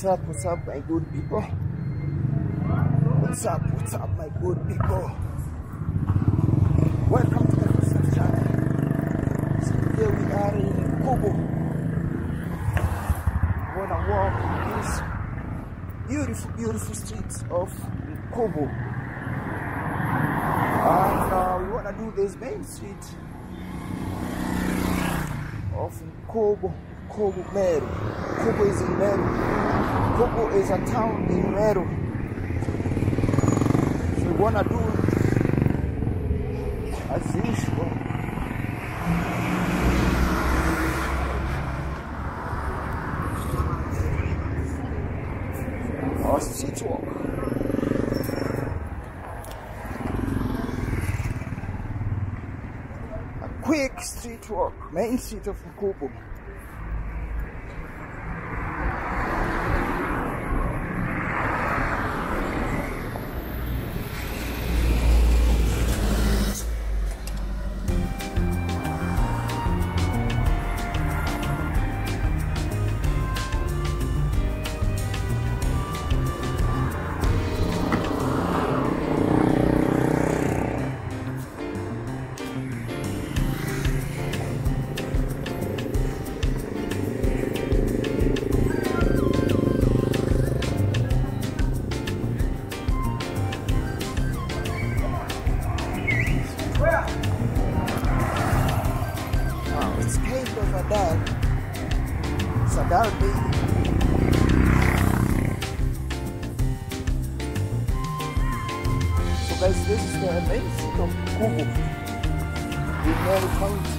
What's up, my good people? What's up, my good people? Welcome to the Foot Steps channel. So today we are in Nkubu. We're gonna walk these beautiful, beautiful streets of Nkubu. And we wanna do this main street of Nkubu. Nkubu, Meru. Nkubu is in Meru. Nkubu is a town in Meru. So we wanna do it as usual. Our street walk. A quick street walk, main street of Nkubu. This is the main street of Nkubu in Meru County.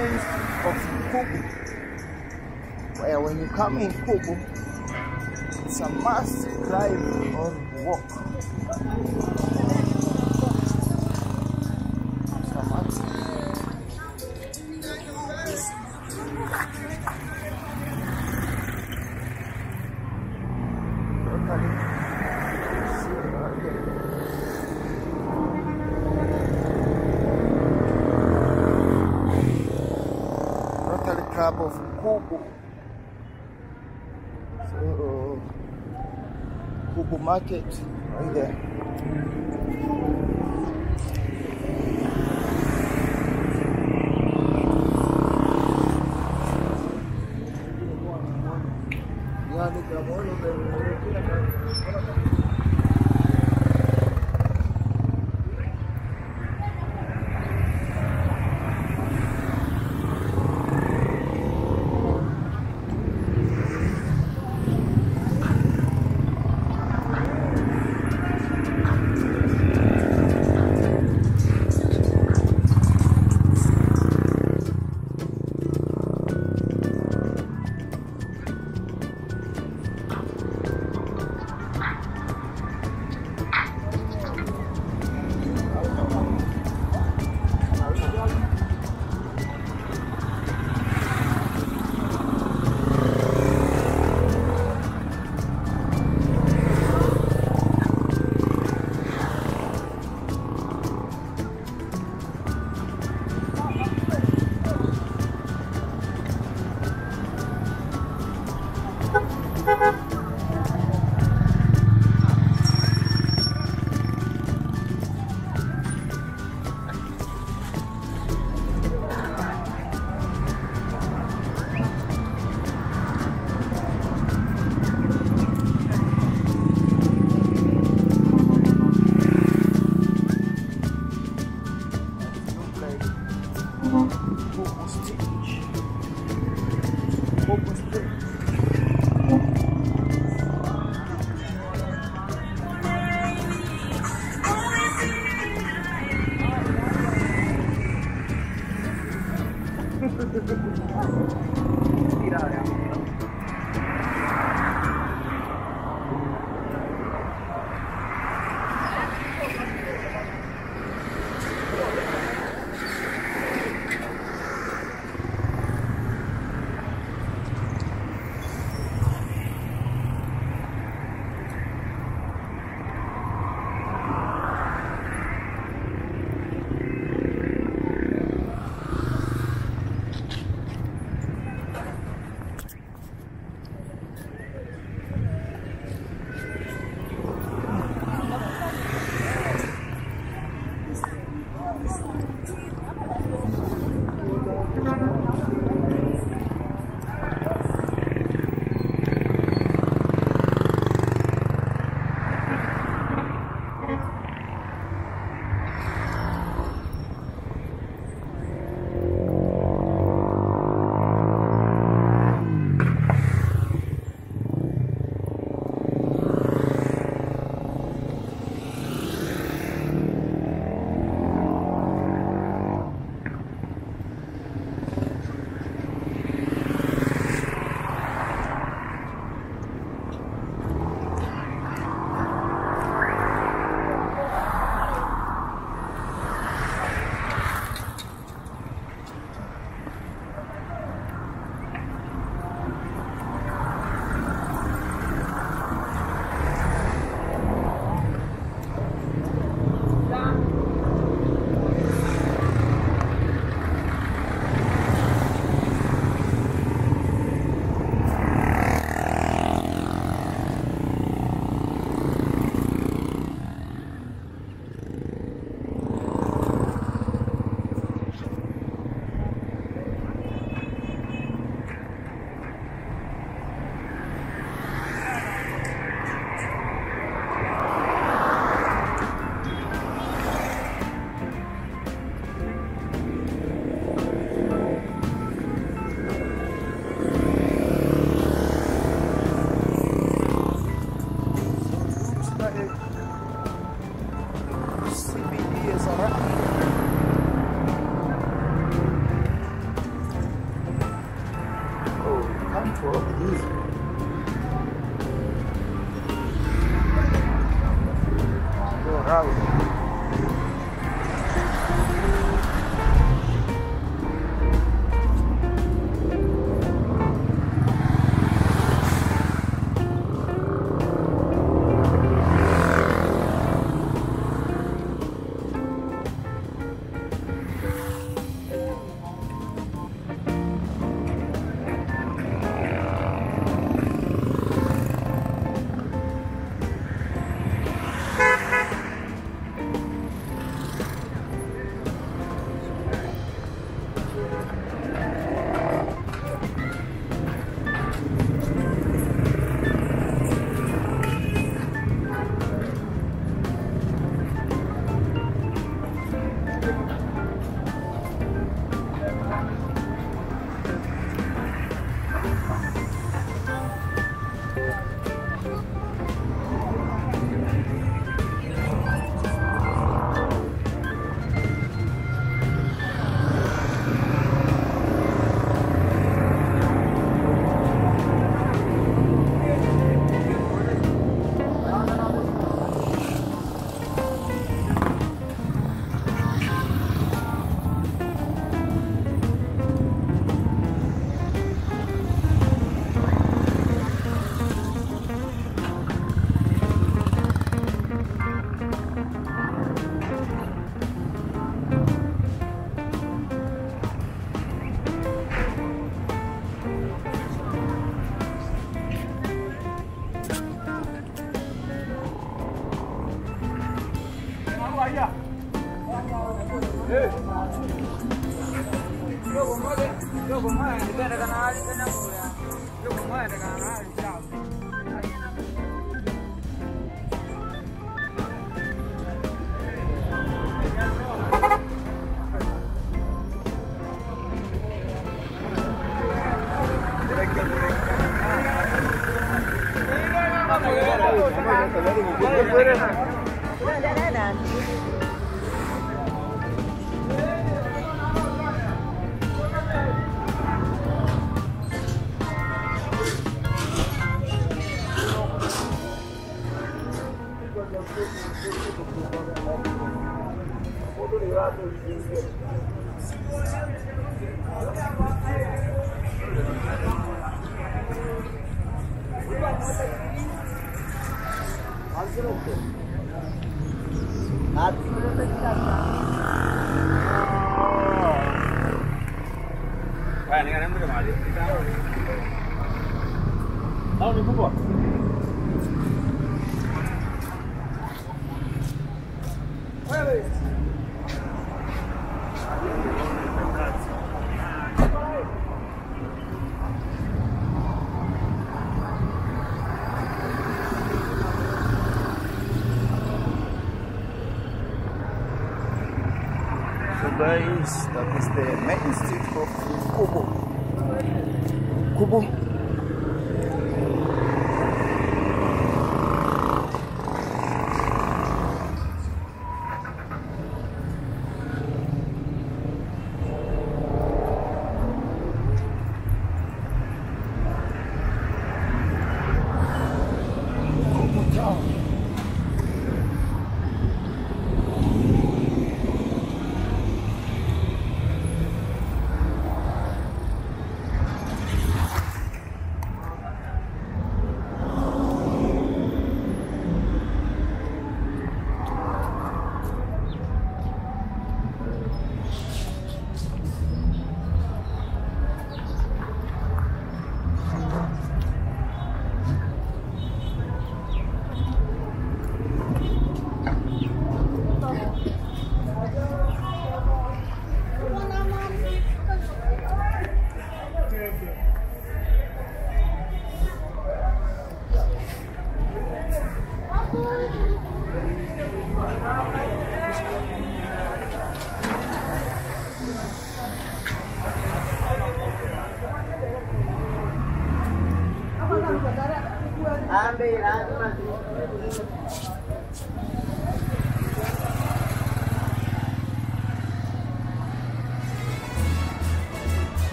Main street of Nkubu, where when you come in Nkubu, it's a must drive or walk. It's a must. Of Nkubu. So Nkubu market right there. crowd. That is the main street of Nkubu. Nkubu.